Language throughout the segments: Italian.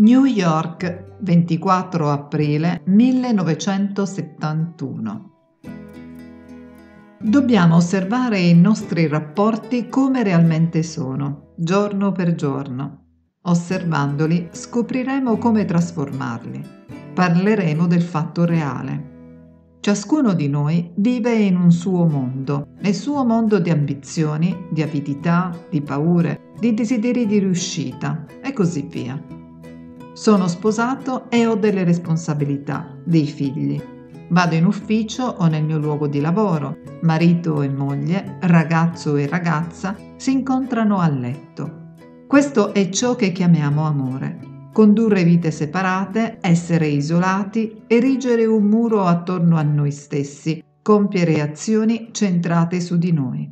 New York, 24 aprile 1971. Dobbiamo osservare i nostri rapporti come realmente sono, giorno per giorno. Osservandoli scopriremo come trasformarli. Parleremo del fatto reale. Ciascuno di noi vive in un suo mondo, nel suo mondo di ambizioni, di avidità, di paure, di desideri di riuscita e così via. Sono sposato e ho delle responsabilità, dei figli. Vado in ufficio o nel mio luogo di lavoro, marito e moglie, ragazzo e ragazza si incontrano a letto. Questo è ciò che chiamiamo amore. Condurre vite separate, essere isolati, erigere un muro attorno a noi stessi, compiere azioni centrate su di noi.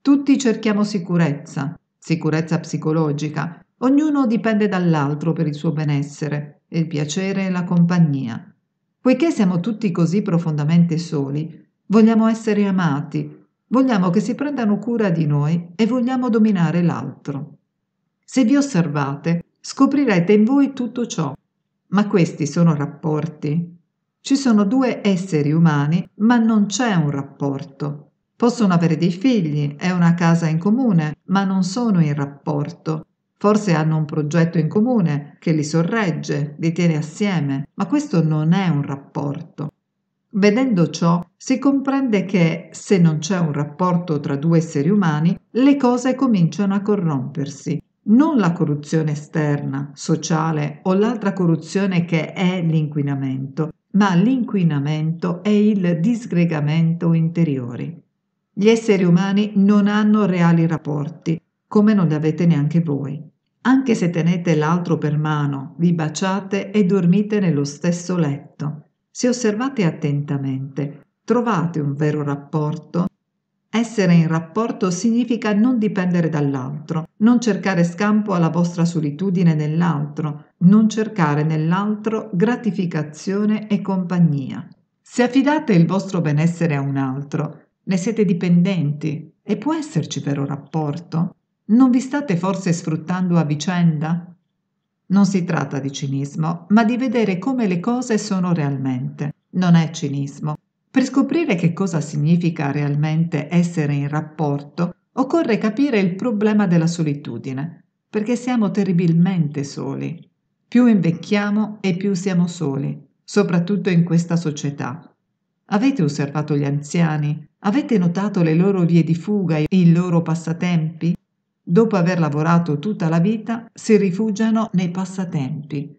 Tutti cerchiamo sicurezza, sicurezza psicologica, ognuno dipende dall'altro per il suo benessere, il piacere e la compagnia. Poiché siamo tutti così profondamente soli, vogliamo essere amati, vogliamo che si prendano cura di noi e vogliamo dominare l'altro. Se vi osservate, scoprirete in voi tutto ciò. Ma questi sono rapporti? Ci sono due esseri umani, ma non c'è un rapporto. Possono avere dei figli e una casa in comune, ma non sono in rapporto. Forse hanno un progetto in comune che li sorregge, li tiene assieme, ma questo non è un rapporto. Vedendo ciò, si comprende che, se non c'è un rapporto tra due esseri umani, le cose cominciano a corrompersi. Non la corruzione esterna, sociale o l'altra corruzione che è l'inquinamento, ma l'inquinamento e il disgregamento interiori. Gli esseri umani non hanno reali rapporti, come non li avete neanche voi. Anche se tenete l'altro per mano, vi baciate e dormite nello stesso letto. Se osservate attentamente, trovate un vero rapporto. Essere in rapporto significa non dipendere dall'altro, non cercare scampo alla vostra solitudine nell'altro, non cercare nell'altro gratificazione e compagnia. Se affidate il vostro benessere a un altro, ne siete dipendenti e può esserci vero rapporto? Non vi state forse sfruttando a vicenda? Non si tratta di cinismo, ma di vedere come le cose sono realmente. Non è cinismo. Per scoprire che cosa significa realmente essere in rapporto, occorre capire il problema della solitudine, perché siamo terribilmente soli. Più invecchiamo e più siamo soli, soprattutto in questa società. Avete osservato gli anziani? Avete notato le loro vie di fuga e i loro passatempi? Dopo aver lavorato tutta la vita, si rifugiano nei passatempi.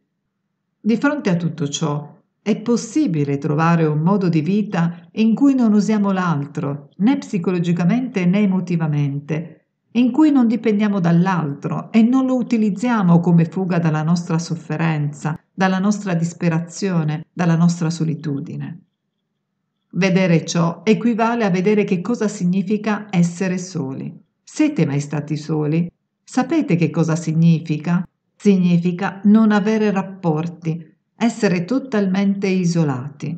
Di fronte a tutto ciò, è possibile trovare un modo di vita in cui non usiamo l'altro, né psicologicamente né emotivamente, in cui non dipendiamo dall'altro e non lo utilizziamo come fuga dalla nostra sofferenza, dalla nostra disperazione, dalla nostra solitudine. Vedere ciò equivale a vedere che cosa significa essere soli. Siete mai stati soli? Sapete che cosa significa? Significa non avere rapporti, essere totalmente isolati,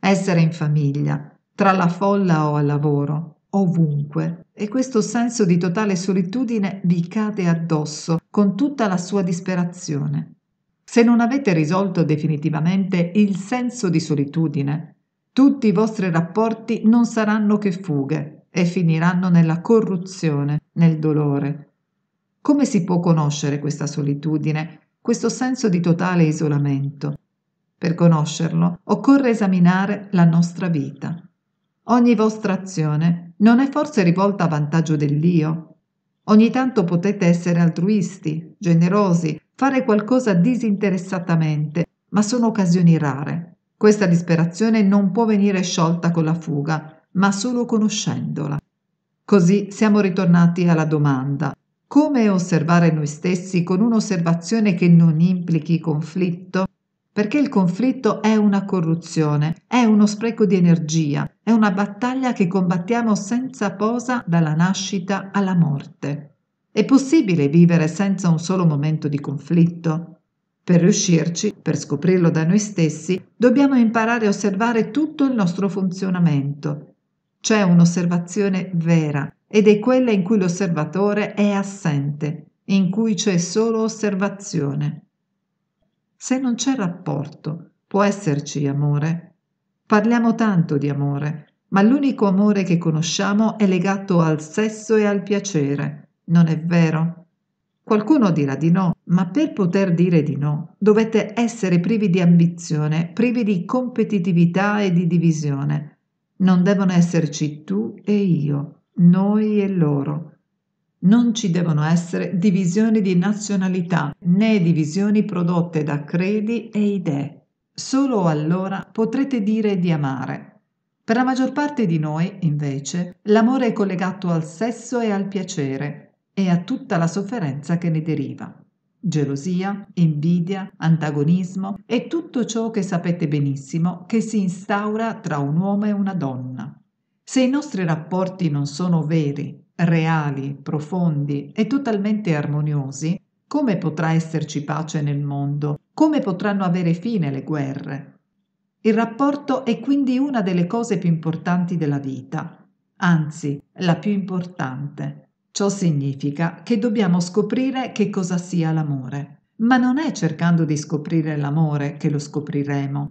essere in famiglia, tra la folla o al lavoro, ovunque, e questo senso di totale solitudine vi cade addosso con tutta la sua disperazione. Se non avete risolto definitivamente il senso di solitudine, tutti i vostri rapporti non saranno che fughe e finiranno nella corruzione, nel dolore. Come si può conoscere questa solitudine? Questo senso di totale isolamento. Per conoscerlo occorre esaminare la nostra vita. Ogni vostra azione non è forse rivolta a vantaggio dell'io? Ogni tanto potete essere altruisti, generosi, fare qualcosa disinteressatamente, ma sono occasioni rare. Questa disperazione non può venire sciolta con la fuga, ma solo conoscendola. Così siamo ritornati alla domanda. Come osservare noi stessi con un'osservazione che non implichi conflitto? Perché il conflitto è una corruzione, è uno spreco di energia, è una battaglia che combattiamo senza posa dalla nascita alla morte. È possibile vivere senza un solo momento di conflitto? Per riuscirci, per scoprirlo da noi stessi, dobbiamo imparare a osservare tutto il nostro funzionamento. C'è un'osservazione vera, ed è quella in cui l'osservatore è assente, in cui c'è solo osservazione. se non c'è rapporto, può esserci amore. Parliamo tanto di amore, ma l'unico amore che conosciamo è legato al sesso e al piacere, non è vero? Qualcuno dirà di no, ma per poter dire di no dovete essere privi di ambizione, privi di competitività e di divisione. Non devono esserci tu e io, noi e loro. Non ci devono essere divisioni di nazionalità, né divisioni prodotte da credi e idee. Solo allora potrete dire di amare. Per la maggior parte di noi, invece, l'amore è collegato al sesso e al piacere, e a tutta la sofferenza che ne deriva. Gelosia, invidia, antagonismo e tutto ciò che sapete benissimo che si instaura tra un uomo e una donna. Se i nostri rapporti non sono veri, reali, profondi e totalmente armoniosi, come potrà esserci pace nel mondo? Come potranno avere fine le guerre? Il rapporto è quindi una delle cose più importanti della vita, anzi, la più importante. Ciò significa che dobbiamo scoprire che cosa sia l'amore, ma non è cercando di scoprire l'amore che lo scopriremo.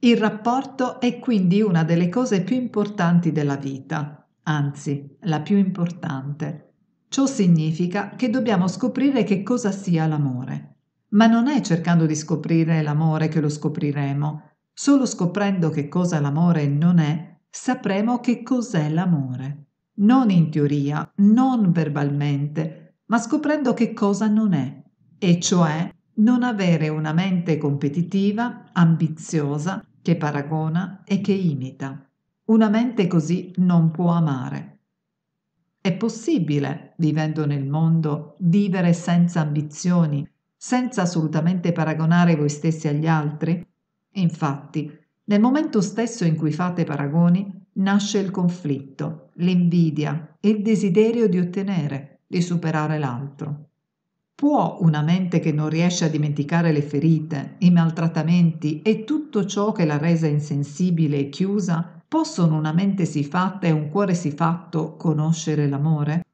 Il rapporto è quindi una delle cose più importanti della vita, anzi, la più importante. Ciò significa che dobbiamo scoprire che cosa sia l'amore, ma non è cercando di scoprire l'amore che lo scopriremo. Solo scoprendo che cosa l'amore non è, sapremo che cos'è l'amore. Non in teoria, non verbalmente, ma scoprendo che cosa non è, e cioè non avere una mente competitiva, ambiziosa, che paragona e che imita. Una mente così non può amare. È possibile, vivendo nel mondo, vivere senza ambizioni, senza assolutamente paragonare voi stessi agli altri? Infatti, nel momento stesso in cui fate paragoni, nasce il conflitto, l'invidia e il desiderio di ottenere, di superare l'altro. Può una mente che non riesce a dimenticare le ferite, i maltrattamenti e tutto ciò che l'ha resa insensibile e chiusa, possono una mente siffatta e un cuore siffatto conoscere l'amore?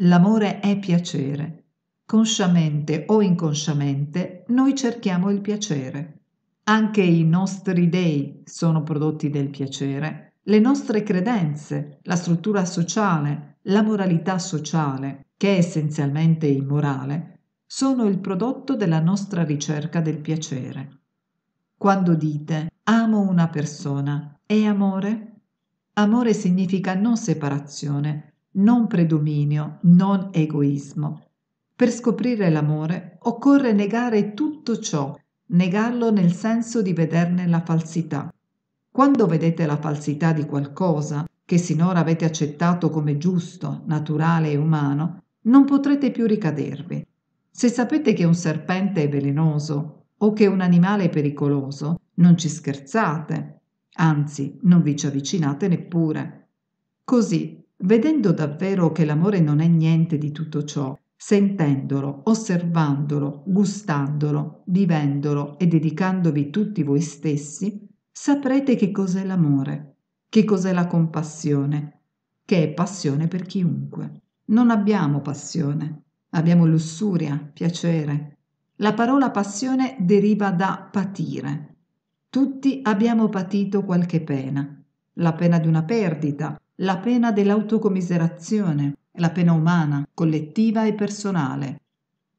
L'amore è piacere. Consciamente o inconsciamente noi cerchiamo il piacere. Anche i nostri dèi sono prodotti del piacere. Le nostre credenze, la struttura sociale, la moralità sociale, che è essenzialmente immorale, sono il prodotto della nostra ricerca del piacere. Quando dite «amo una persona», è amore? Amore significa non separazione, non predominio, non egoismo. Per scoprire l'amore occorre negare tutto ciò, negarlo nel senso di vederne la falsità. Quando vedete la falsità di qualcosa che sinora avete accettato come giusto, naturale e umano, non potrete più ricadervi. Se sapete che un serpente è velenoso o che un animale è pericoloso, non ci scherzate, anzi, non vi ci avvicinate neppure. Così, vedendo davvero che l'amore non è niente di tutto ciò, sentendolo, osservandolo, gustandolo, vivendolo e dedicandovi tutti voi stessi, saprete che cos'è l'amore, che cos'è la compassione, che è passione per chiunque. Non abbiamo passione, abbiamo lussuria, piacere. La parola passione deriva da patire. Tutti abbiamo patito qualche pena, la pena di una perdita, la pena dell'autocommiserazione, la pena umana, collettiva e personale.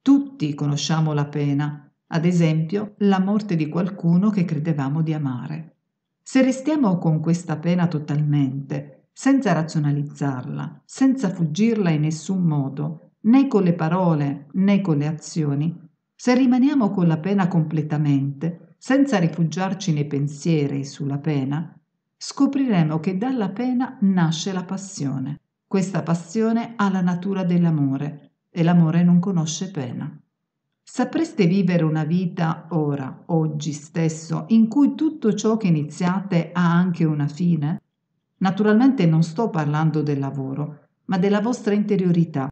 Tutti conosciamo la pena. Ad esempio, la morte di qualcuno che credevamo di amare. Se restiamo con questa pena totalmente, senza razionalizzarla, senza fuggirla in nessun modo, né con le parole né con le azioni, se rimaniamo con la pena completamente, senza rifugiarci nei pensieri sulla pena, scopriremo che dalla pena nasce la passione. Questa passione ha la natura dell'amore e l'amore non conosce pena. Sapreste vivere una vita ora, oggi stesso, in cui tutto ciò che iniziate ha anche una fine? Naturalmente non sto parlando del lavoro, ma della vostra interiorità.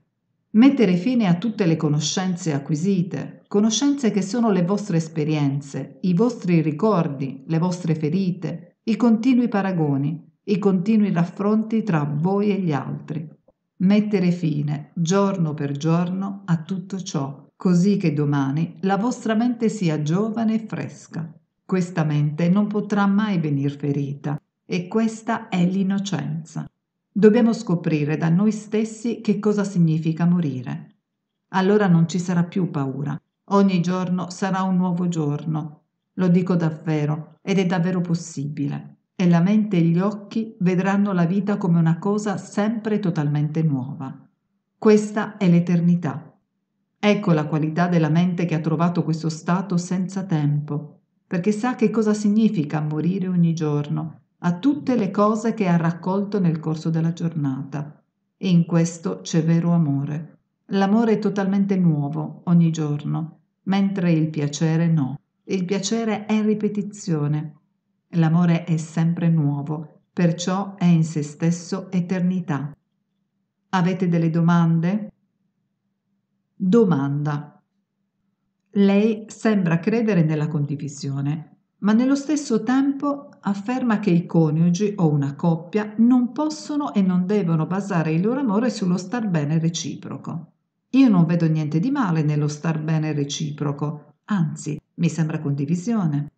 Mettere fine a tutte le conoscenze acquisite, conoscenze che sono le vostre esperienze, i vostri ricordi, le vostre ferite, i continui paragoni, i continui raffronti tra voi e gli altri. Mettere fine, giorno per giorno, a tutto ciò. così che domani la vostra mente sia giovane e fresca. Questa mente non potrà mai venir ferita e questa è l'innocenza. Dobbiamo scoprire da noi stessi che cosa significa morire. Allora non ci sarà più paura. Ogni giorno sarà un nuovo giorno. Lo dico davvero ed è davvero possibile. E la mente e gli occhi vedranno la vita come una cosa sempre totalmente nuova. Questa è l'eternità. Ecco la qualità della mente che ha trovato questo stato senza tempo, perché sa che cosa significa morire ogni giorno, a tutte le cose che ha raccolto nel corso della giornata. E in questo c'è vero amore. L'amore è totalmente nuovo ogni giorno, mentre il piacere no. Il piacere è ripetizione. L'amore è sempre nuovo, perciò è in se stesso eternità. Avete delle domande? Domanda. Lei sembra credere nella condivisione, ma nello stesso tempo afferma che i coniugi o una coppia non possono e non devono basare il loro amore sullo star bene reciproco. Io non vedo niente di male nello star bene reciproco, anzi, mi sembra condivisione.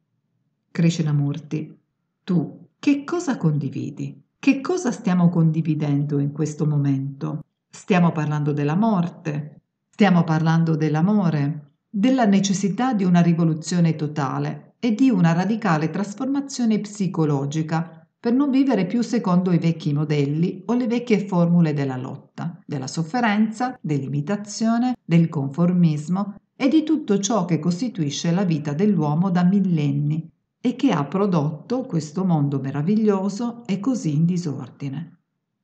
Krishnamurti, tu che cosa condividi? Che cosa stiamo condividendo in questo momento? Stiamo parlando della morte, stiamo parlando dell'amore, della necessità di una rivoluzione totale e di una radicale trasformazione psicologica per non vivere più secondo i vecchi modelli o le vecchie formule della lotta, della sofferenza, dell'imitazione, del conformismo e di tutto ciò che costituisce la vita dell'uomo da millenni e che ha prodotto questo mondo meraviglioso e così in disordine.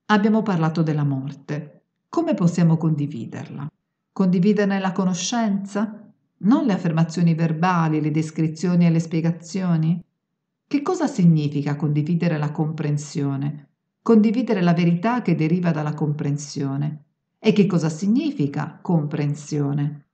Abbiamo parlato della morte. Come possiamo condividerla? Condividerne la conoscenza? Non le affermazioni verbali, le descrizioni e le spiegazioni? Che cosa significa condividere la comprensione? Condividere la verità che deriva dalla comprensione. E che cosa significa comprensione?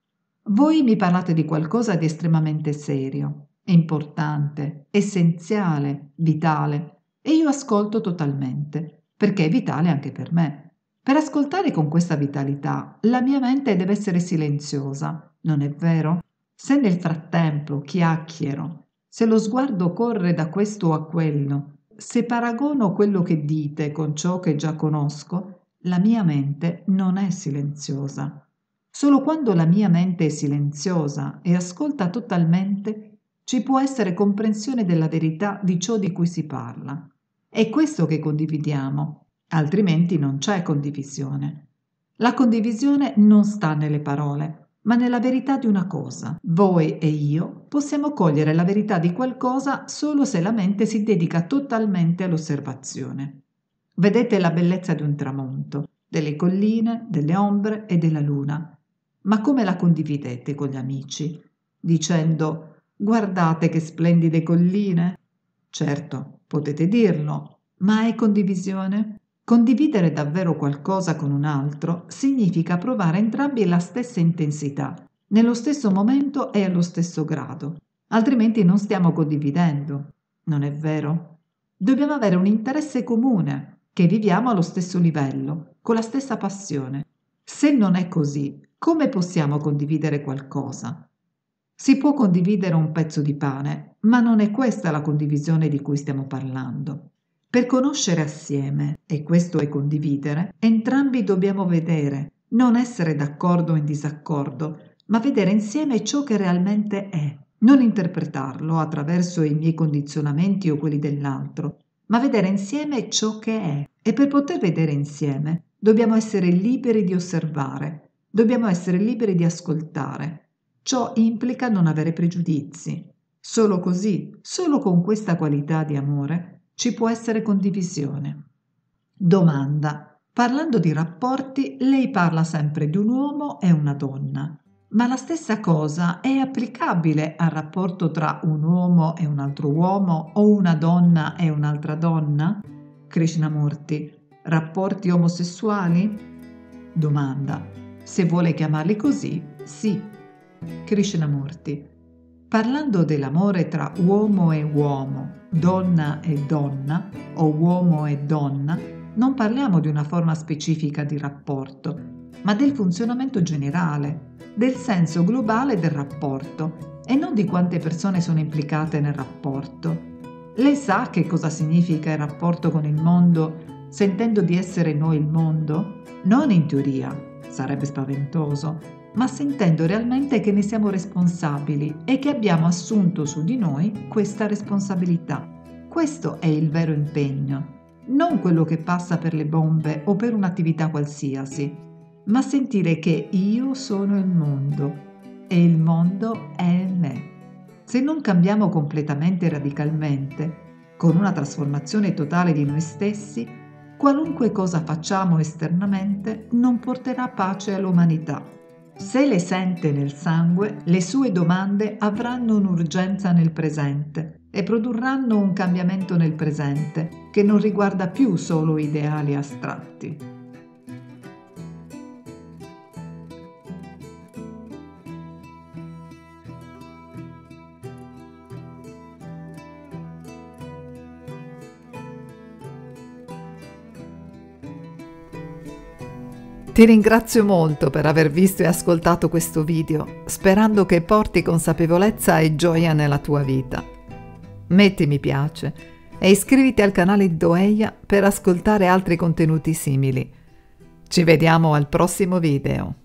Voi mi parlate di qualcosa di estremamente serio, importante, essenziale, vitale, e io ascolto totalmente, perché è vitale anche per me. Per ascoltare con questa vitalità, la mia mente deve essere silenziosa, non è vero? Se nel frattempo chiacchiero, se lo sguardo corre da questo a quello, se paragono quello che dite con ciò che già conosco, la mia mente non è silenziosa. Solo quando la mia mente è silenziosa e ascolta totalmente, ci può essere comprensione della verità di ciò di cui si parla. È questo che condividiamo, altrimenti non c'è condivisione. La condivisione non sta nelle parole, ma nella verità di una cosa. Voi e io possiamo cogliere la verità di qualcosa solo se la mente si dedica totalmente all'osservazione. Vedete la bellezza di un tramonto, delle colline, delle ombre e della luna. Ma come la condividete con gli amici? Dicendo: guardate che splendide colline. Certo, potete dirlo, ma è condivisione? Condividere davvero qualcosa con un altro significa provare entrambi la stessa intensità, nello stesso momento e allo stesso grado, altrimenti non stiamo condividendo, non è vero? Dobbiamo avere un interesse comune, che viviamo allo stesso livello, con la stessa passione. Se non è così, come possiamo condividere qualcosa? Si può condividere un pezzo di pane, ma non è questa la condivisione di cui stiamo parlando. Per conoscere assieme, e questo è condividere, entrambi dobbiamo vedere, non essere d'accordo o in disaccordo, ma vedere insieme ciò che realmente è, non interpretarlo attraverso i miei condizionamenti o quelli dell'altro, ma vedere insieme ciò che è. E per poter vedere insieme, dobbiamo essere liberi di osservare, dobbiamo essere liberi di ascoltare. Ciò implica non avere pregiudizi. Solo così, solo con questa qualità di amore, ci può essere condivisione. Domanda. Parlando di rapporti, lei parla sempre di un uomo e una donna, ma la stessa cosa è applicabile al rapporto tra un uomo e un altro uomo o una donna e un'altra donna? Krishnamurti. Rapporti omosessuali? Domanda. Se vuole chiamarli così, sì. Krishnamurti. Parlando dell'amore tra uomo e uomo, donna e donna o uomo e donna, non parliamo di una forma specifica di rapporto, ma del funzionamento generale, del senso globale del rapporto e non di quante persone sono implicate nel rapporto. Lei sa che cosa significa il rapporto con il mondo sentendo di essere noi il mondo? Non in teoria, sarebbe spaventoso, ma sentendo realmente che ne siamo responsabili e che abbiamo assunto su di noi questa responsabilità. Questo è il vero impegno, non quello che passa per le bombe o per un'attività qualsiasi, ma sentire che io sono il mondo e il mondo è me. Se non cambiamo completamente e radicalmente, con una trasformazione totale di noi stessi, qualunque cosa facciamo esternamente non porterà pace all'umanità. Se le sente nel sangue, le sue domande avranno un'urgenza nel presente e produrranno un cambiamento nel presente che non riguarda più solo ideali astratti. Ti ringrazio molto per aver visto e ascoltato questo video, sperando che porti consapevolezza e gioia nella tua vita. Metti mi piace e iscriviti al canale Doeia per ascoltare altri contenuti simili. Ci vediamo al prossimo video.